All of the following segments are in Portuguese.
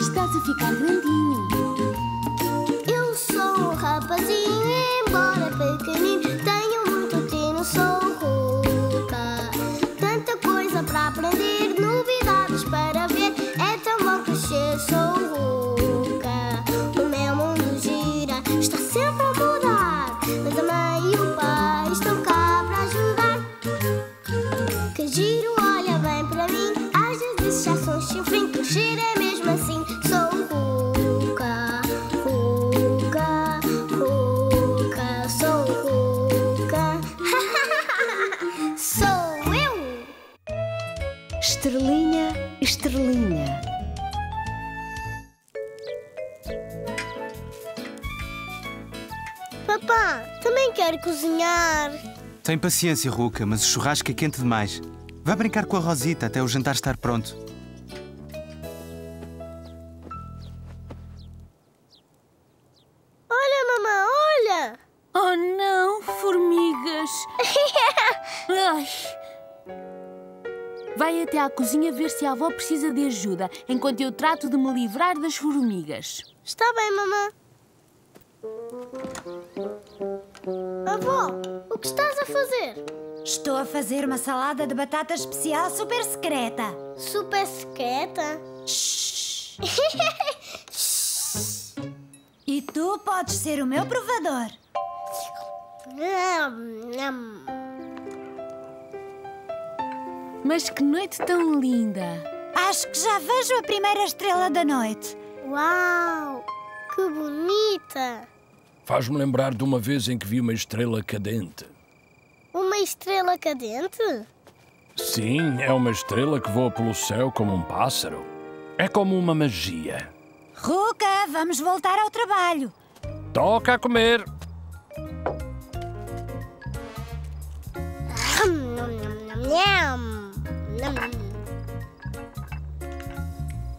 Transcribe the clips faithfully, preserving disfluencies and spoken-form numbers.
Estás a ficar grandinho. Eu sou um rapazinho, embora pequenino, tenho muito tino, sou Ruca. Tanta coisa para aprender, novidades para ver, é tão bom crescer, sou Ruca. O meu mundo gira, está sempre a mudar, mas a mãe e o pai estão cá para ajudar. Que giro, olha bem para mim, às vezes já são chifrinho, que giro é mesmo assim. Estrelinha. Papá, também quero cozinhar. Tem paciência, Ruca, mas o churrasco é quente demais. Vai brincar com a Rosita até o jantar estar pronto. Olha, mamãe, olha! Oh, não, formigas! Ai... Vai até à cozinha ver se a avó precisa de ajuda, enquanto eu trato de me livrar das formigas. Está bem, mamã. Avó, o que estás a fazer? Estou a fazer uma salada de batata especial super secreta. Super secreta? E tu podes ser o meu provador. Mas que noite tão linda! Acho que já vejo a primeira estrela da noite. Uau! Que bonita! Faz-me lembrar de uma vez em que vi uma estrela cadente. Uma estrela cadente? Sim, é uma estrela que voa pelo céu como um pássaro. É como uma magia. Ruca, vamos voltar ao trabalho. Toca a comer.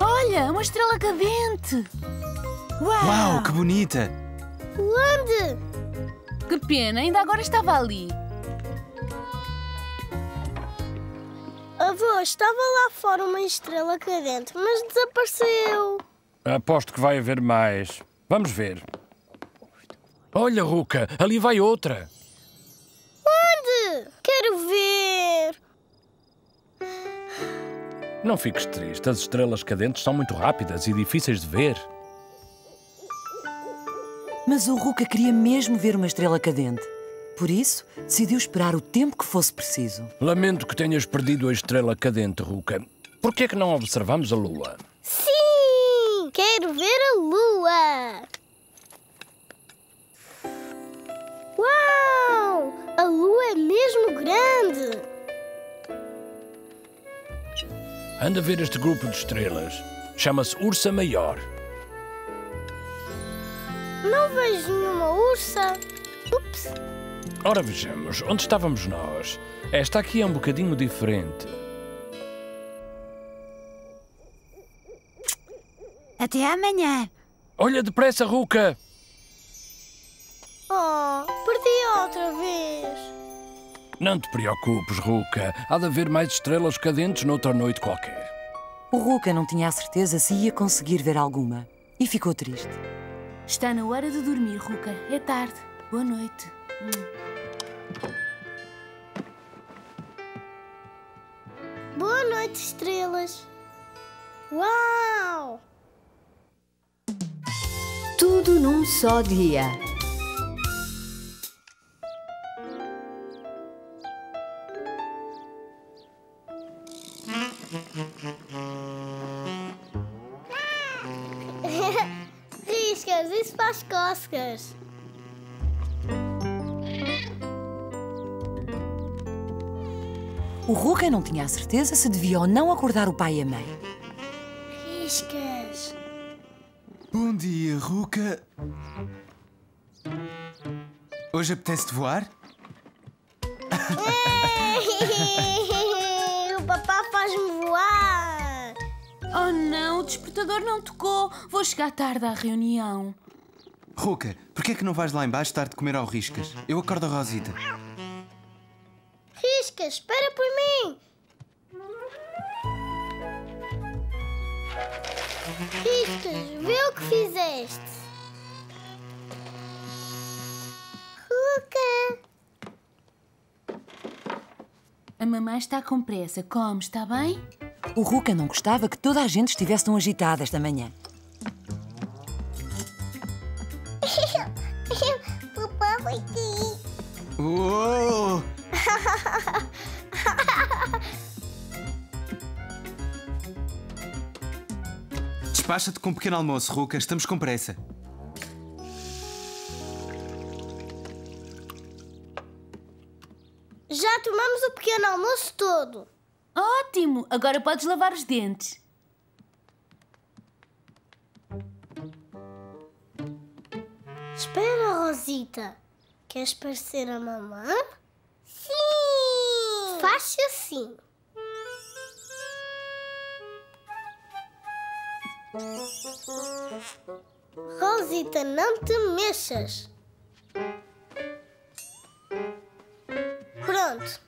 Olha, uma estrela cadente! Uau. Uau, que bonita! Onde? Que pena, ainda agora estava ali. Avô, estava lá fora uma estrela cadente, mas desapareceu. Aposto que vai haver mais. Vamos ver. Olha, Ruca, ali vai outra. Onde? Quero ver. Não fiques triste, as estrelas cadentes são muito rápidas e difíceis de ver. Mas o Ruca queria mesmo ver uma estrela cadente. Por isso, decidiu esperar o tempo que fosse preciso. Lamento que tenhas perdido a estrela cadente, Ruca. Por que é que não observamos a lua? Sim! Quero ver a lua! Uau! A lua é mesmo grande! Anda a ver este grupo de estrelas. Chama-se Ursa Maior. Não vejo nenhuma ursa. Ups. Ora, vejamos. Onde estávamos nós? Esta aqui é um bocadinho diferente. Até amanhã. Olha depressa, Ruca. Oh, perdi outra vez. Não te preocupes, Ruca. Há de haver mais estrelas cadentes noutra noite qualquer. O Ruca não tinha a certeza se ia conseguir ver alguma. E ficou triste. Está na hora de dormir, Ruca. É tarde. Boa noite. Boa noite, estrelas. Uau! Tudo num só dia. Riscas, isso faz cócegas. O Ruca não tinha a certeza se devia ou não acordar o pai e a mãe. Riscas. Bom dia, Ruca. Hoje apetece-te voar? Papá faz-me voar! Oh não, o despertador não tocou. Vou chegar tarde à reunião. Ruca, porquê é que não vais lá embaixo dar de comer ao Riscas? Eu acordo a Rosita. Riscas, espera por mim! Riscas, vê o que fizeste. Ruca! A mamãe está com pressa. Come, está bem? O Ruca não gostava que toda a gente estivesse tão agitada esta manhã. Papá foi aqui. Uou! Despacha-te com um pequeno almoço, Ruca. Estamos com pressa. Já tomamos o pequeno almoço todo. Ótimo! Agora podes lavar os dentes. Espera, Rosita. Queres parecer a mamã? Sim! Faz assim. Rosita, não te mexas. Pronto.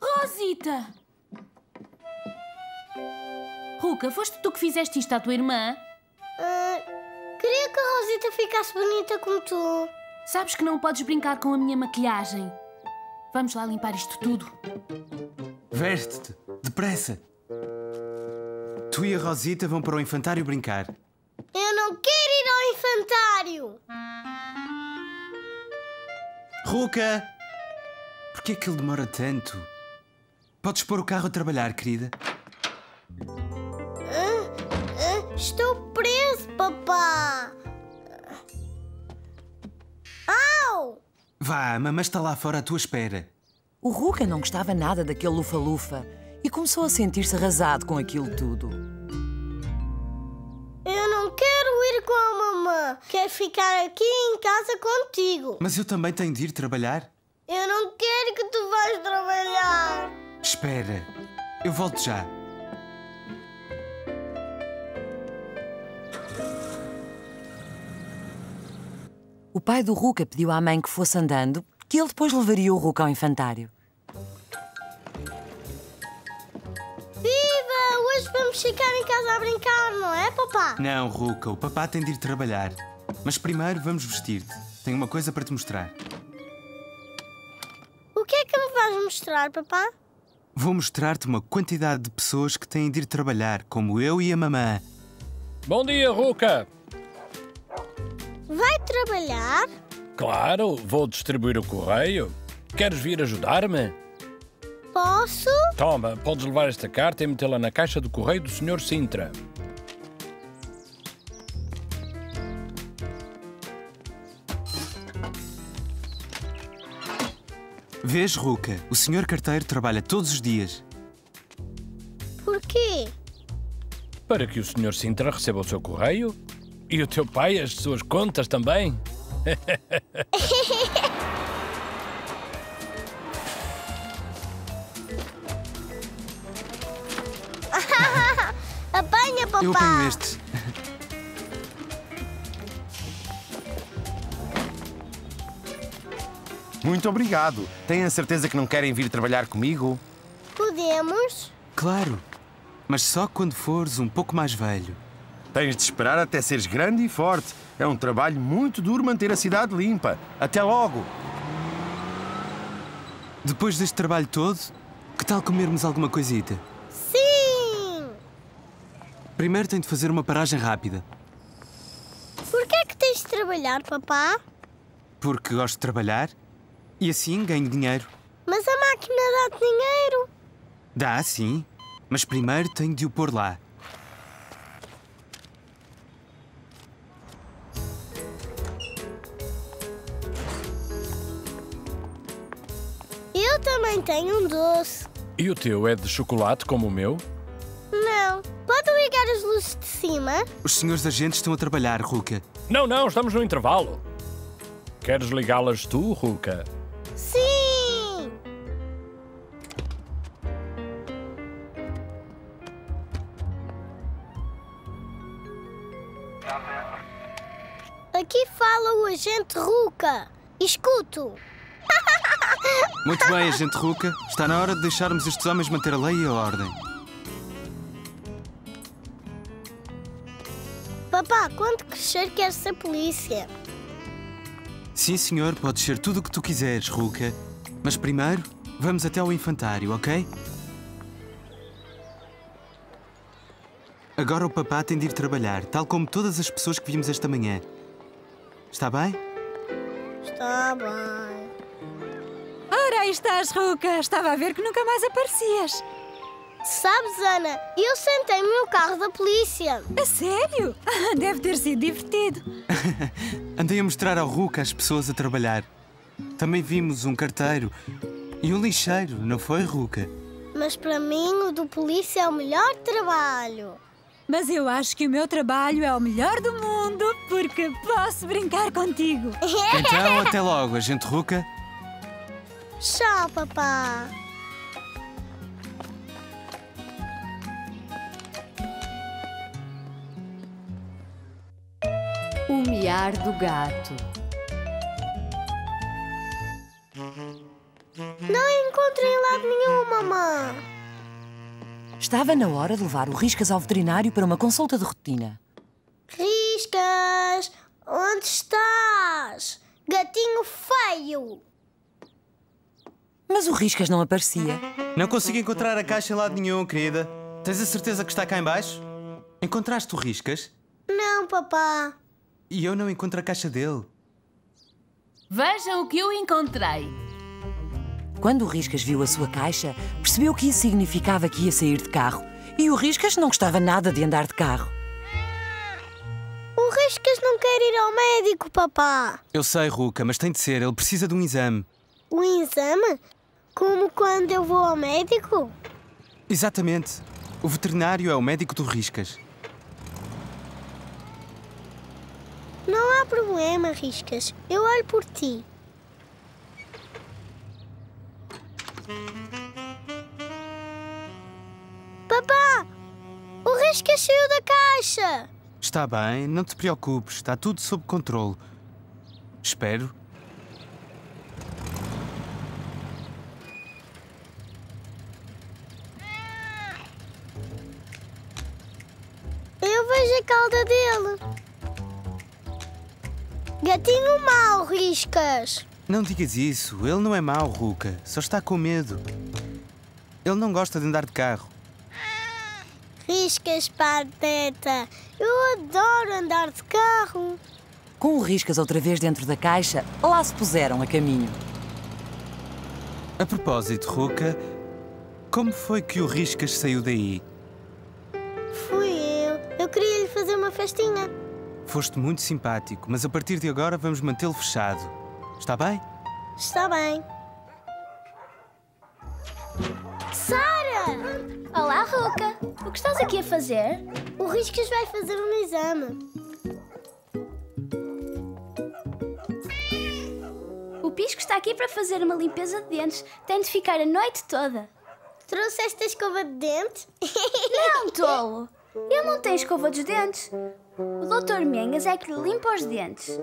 Rosita! Ruca, foste tu que fizeste isto à tua irmã? Uh, queria que a Rosita ficasse bonita como tu. Sabes que não podes brincar com a minha maquilhagem. Vamos lá limpar isto tudo. Veste-te, depressa. Tu e a Rosita vão para o infantário brincar. Eu não quero ir ao infantário! Ruca! Porquê é que ele demora tanto? Podes pôr o carro a trabalhar, querida? Uh, uh, estou preso, papá! Au! Vá, a mamãe está lá fora à tua espera. O Ruca não gostava nada daquele lufa-lufa e começou a sentir-se arrasado com aquilo tudo. Eu não quero ir com a mamãe. Quero ficar aqui em casa contigo. Mas eu também tenho de ir trabalhar. Eu não quero que tu vás trabalhar. Espera, eu volto já. O pai do Ruca pediu à mãe que fosse andando, que ele depois levaria o Ruca ao infantário. Viva! Hoje vamos ficar em casa a brincar, não é, papá? Não, Ruca. O papá tem de ir trabalhar. Mas primeiro vamos vestir-te. Tenho uma coisa para te mostrar. O que é que me vais mostrar, papá? Vou mostrar-te uma quantidade de pessoas que têm de ir trabalhar, como eu e a mamã. Bom dia, Ruca! Vai trabalhar? Claro, vou distribuir o correio. Queres vir ajudar-me? Posso? Toma, podes levar esta carta e metê-la na caixa do correio do senhor Sintra. Vês, Ruca, o senhor carteiro trabalha todos os dias. Porquê? Para que o senhor Sintra receba o seu correio. E o teu pai, as suas contas também? Apanha, papá! Eu apanho este. Muito obrigado. Têm a certeza que não querem vir trabalhar comigo? Podemos? Claro, mas só quando fores um pouco mais velho. Tens de esperar até seres grande e forte. É um trabalho muito duro manter a cidade limpa. Até logo! Depois deste trabalho todo, que tal comermos alguma coisita? Sim! Primeiro tenho de fazer uma paragem rápida. Por que é que tens de trabalhar, papá? Porque gosto de trabalhar e assim ganho dinheiro. Mas a máquina dá-te dinheiro? Dá, sim. Mas primeiro tenho de o pôr lá. Eu também tenho um doce. E o teu é de chocolate, como o meu? Não. Podem ligar as luzes de cima? Os senhores agentes estão a trabalhar, Ruca. Não, não. Estamos no intervalo. Queres ligá-las tu, Ruca? Sim! Aqui fala o agente Ruca. Escuto. Muito bem, agente Ruca. Está na hora de deixarmos estes homens manter a lei e a ordem. Papá, quando crescer quero ser polícia. Sim, senhor. Podes ser tudo o que tu quiseres, Ruca. Mas primeiro, vamos até ao infantário, ok? Agora o papá tem de ir trabalhar, tal como todas as pessoas que vimos esta manhã. Está bem? Está bem. Ora, aí estás, Ruca. Estava a ver que nunca mais aparecias. Sabes, Ana, eu sentei-me no carro da polícia. A sério? Deve ter sido divertido. Andei a mostrar ao Ruca as pessoas a trabalhar. Também vimos um carteiro e um lixeiro, não foi, Ruca? Mas para mim o do polícia é o melhor trabalho. Mas eu acho que o meu trabalho é o melhor do mundo, porque posso brincar contigo. Então, até logo, agente Ruca. Tchau, papá. O miar do gato. Não encontro em lado nenhum, mamãe. Estava na hora de levar o Riscas ao veterinário para uma consulta de rotina. Riscas, onde estás? Gatinho feio! Mas o Riscas não aparecia. Não consigo encontrar a caixa em lado nenhum, querida. Tens a certeza que está cá em baixo? Encontraste o Riscas? Não, papá. E eu não encontro a caixa dele. Vejam o que eu encontrei. Quando o Riscas viu a sua caixa, percebeu que isso significava que ia sair de carro. E o Riscas não gostava nada de andar de carro. O Riscas não quer ir ao médico, papá. Eu sei, Ruca, mas tem de ser. Ele precisa de um exame. Um exame? Como quando eu vou ao médico? Exatamente. O veterinário é o médico do Riscas. Não há problema, Riscas. Eu olho por ti. Papá, o Riscas saiu da caixa. Está bem, não te preocupes, está tudo sob controle. Espero. Eu vejo a cauda dele. Gatinho mau, Riscas. Não digas isso. Ele não é mau, Ruca. Só está com medo. Ele não gosta de andar de carro. Riscas, pateta. Eu adoro andar de carro. Com o Riscas outra vez dentro da caixa, lá se puseram a caminho. A propósito, Ruca, como foi que o Riscas saiu daí? Fui eu. Eu queria lhe fazer uma festinha. Foste muito simpático, mas a partir de agora vamos mantê-lo fechado. Está bem? Está bem. Sara! Olá, Ruca. O que estás aqui a fazer? O Riscas vai fazer um exame. O Pisco está aqui para fazer uma limpeza de dentes. Tem de ficar a noite toda. Trouxeste a escova de dente? Não, tolo. Ele não tem escova dos dentes. O doutor Mengas é que lhe limpa os dentes.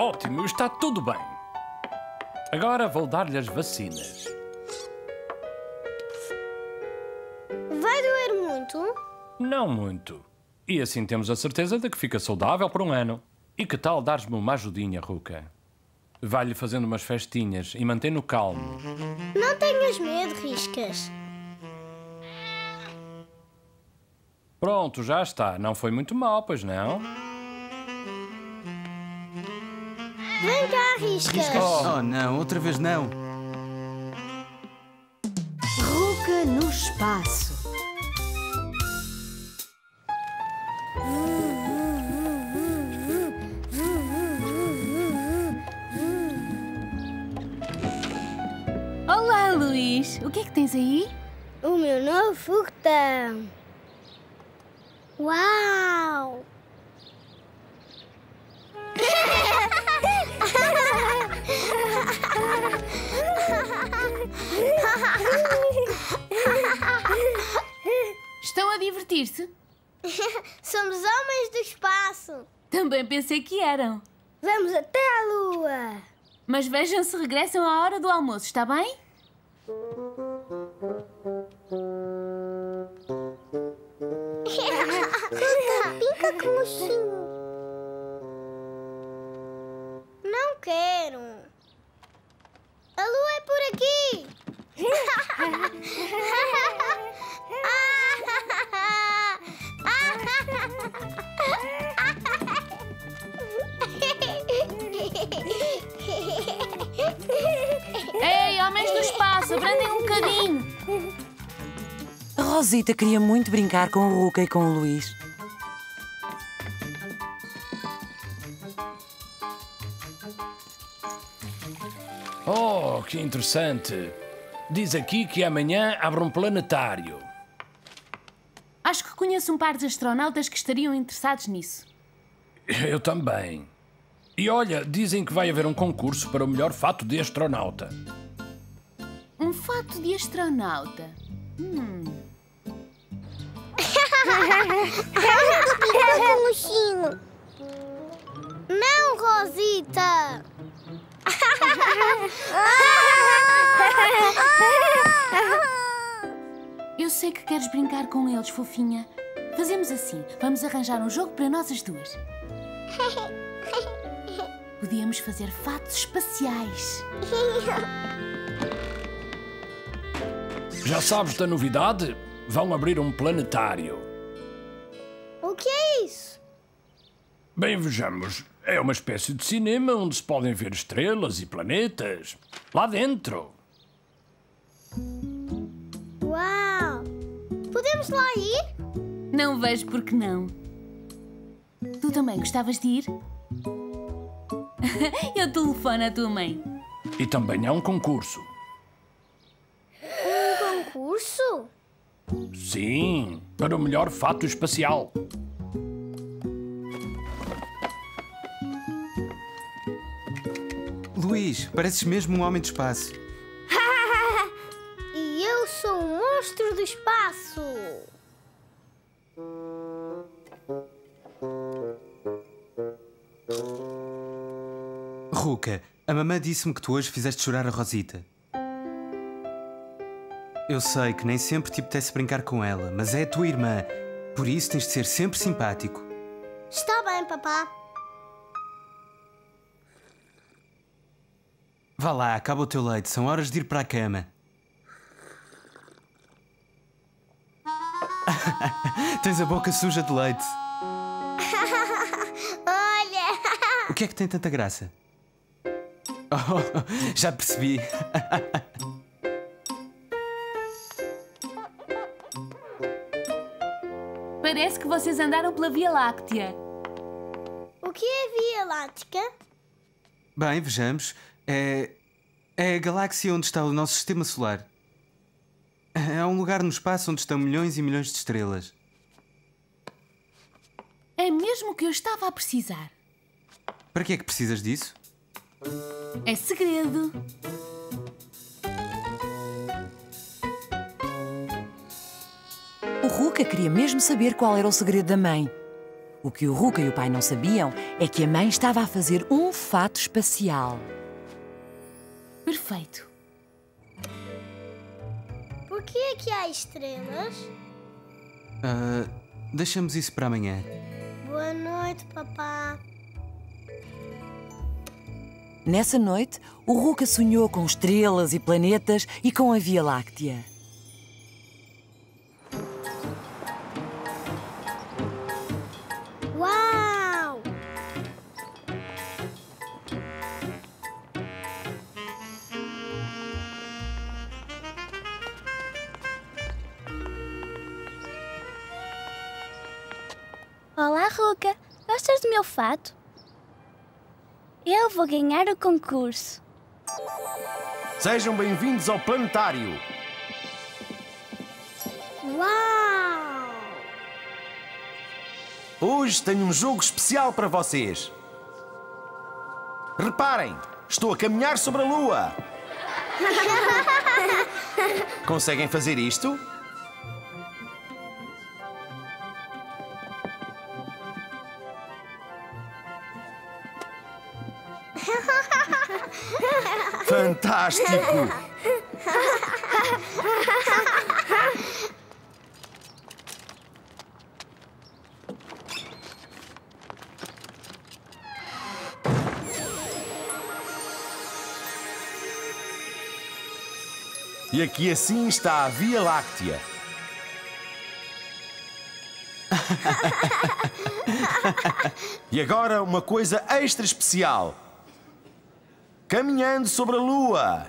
Ótimo, está tudo bem. Agora vou dar-lhe as vacinas. Vai doer muito? Não muito. E assim temos a certeza de que fica saudável por um ano. E que tal dares-me uma ajudinha, Ruca? Vai-lhe fazendo umas festinhas e mantém-no calmo. Não tenhas medo, Riscas. Pronto, já está. Não foi muito mal, pois não? Vem cá, Riscas. Riscas. Oh, oh, não. Outra vez não. Ruca no espaço. Luís, o que é que tens aí? O meu novo foguetão. Uau! a divertir-se? Somos homens do espaço. Também pensei que eram. Vamos até à Lua. Mas vejam se regressam à hora do almoço, está bem? Canta, pinca com mochinho. Não quero. A Lua é por aqui. Ei, homens do espaço, abrandem um bocadinho. A Rosita queria muito brincar com o Ruca e com o Luís. Oh, que interessante. Diz aqui que amanhã abre um planetário. Acho que conheço um par de astronautas que estariam interessados nisso. Eu também. E olha, dizem que vai haver um concurso para o melhor fato de astronauta. Um fato de astronauta? Hum. Não, Rosita! Eu sei que queres brincar com eles, fofinha. Fazemos assim, vamos arranjar um jogo para nós as duas. Podíamos fazer fatos espaciais. Já sabes da novidade? Vão abrir um planetário. O que é isso? Bem, vejamos. É uma espécie de cinema onde se podem ver estrelas e planetas. Lá dentro. Uau! Podemos lá ir? Não vejo por que não. Tu também gostavas de ir? Eu telefono à tua mãe. E também há um concurso. Um concurso? Sim, para o melhor fato espacial. Luís, pareces mesmo um homem do espaço. E eu sou um monstro do espaço. Ruca, a mamã disse-me que tu hoje fizeste chorar a Rosita. Eu sei que nem sempre te apetece brincar com ela, mas é a tua irmã. Por isso tens de ser sempre simpático. Está bem, papá. Vá lá, acaba o teu leite. São horas de ir para a cama. Tens a boca suja de leite. Olha! O que é que tem tanta graça? Oh, já percebi. Parece que vocês andaram pela Via Láctea. O que é Via Láctea? Bem, vejamos. É, é a galáxia onde está o nosso sistema solar. É um lugar no espaço onde estão milhões e milhões de estrelas. É mesmo o que eu estava a precisar. Para que é que precisas disso? É segredo. O Ruca queria mesmo saber qual era o segredo da mãe. O que o Ruca e o pai não sabiam é que a mãe estava a fazer um fato espacial. Perfeito. Por que é que há estrelas? Uh, deixamos isso para amanhã. Boa noite, papá. Nessa noite, o Ruca sonhou com estrelas e planetas e com a Via Láctea. Olá, Ruca. Gostas do meu fato? Eu vou ganhar o concurso. Sejam bem-vindos ao planetário. Uau! Hoje tenho um jogo especial para vocês. Reparem, estou a caminhar sobre a Lua. Conseguem fazer isto? fantástico! E aqui assim está a Via Láctea. E agora uma coisa extra especial. Caminhando sobre a Lua.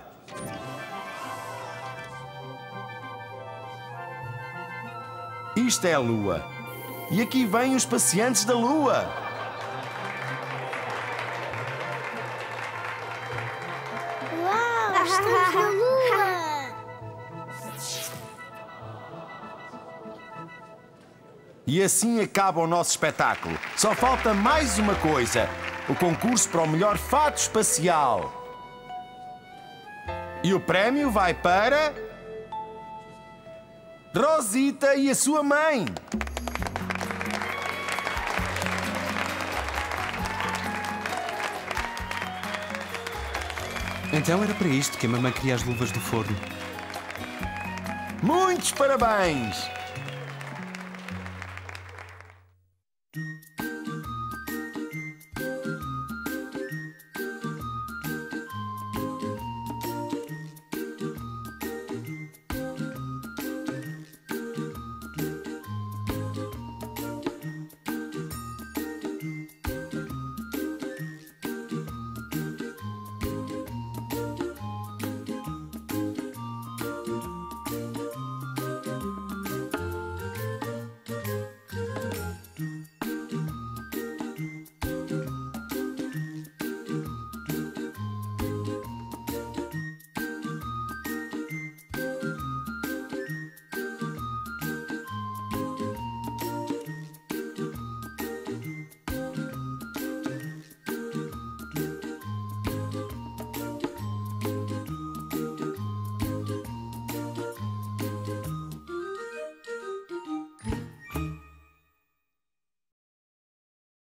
Isto é a Lua. E aqui vêm os passeantes da Lua. Uau, estamos na Lua. E assim acaba o nosso espetáculo. Só falta mais uma coisa. O concurso para o melhor fato espacial. E o prémio vai para... Rosita e a sua mãe. Então era para isto que a mamãe queria as luvas do forno. Muitos parabéns!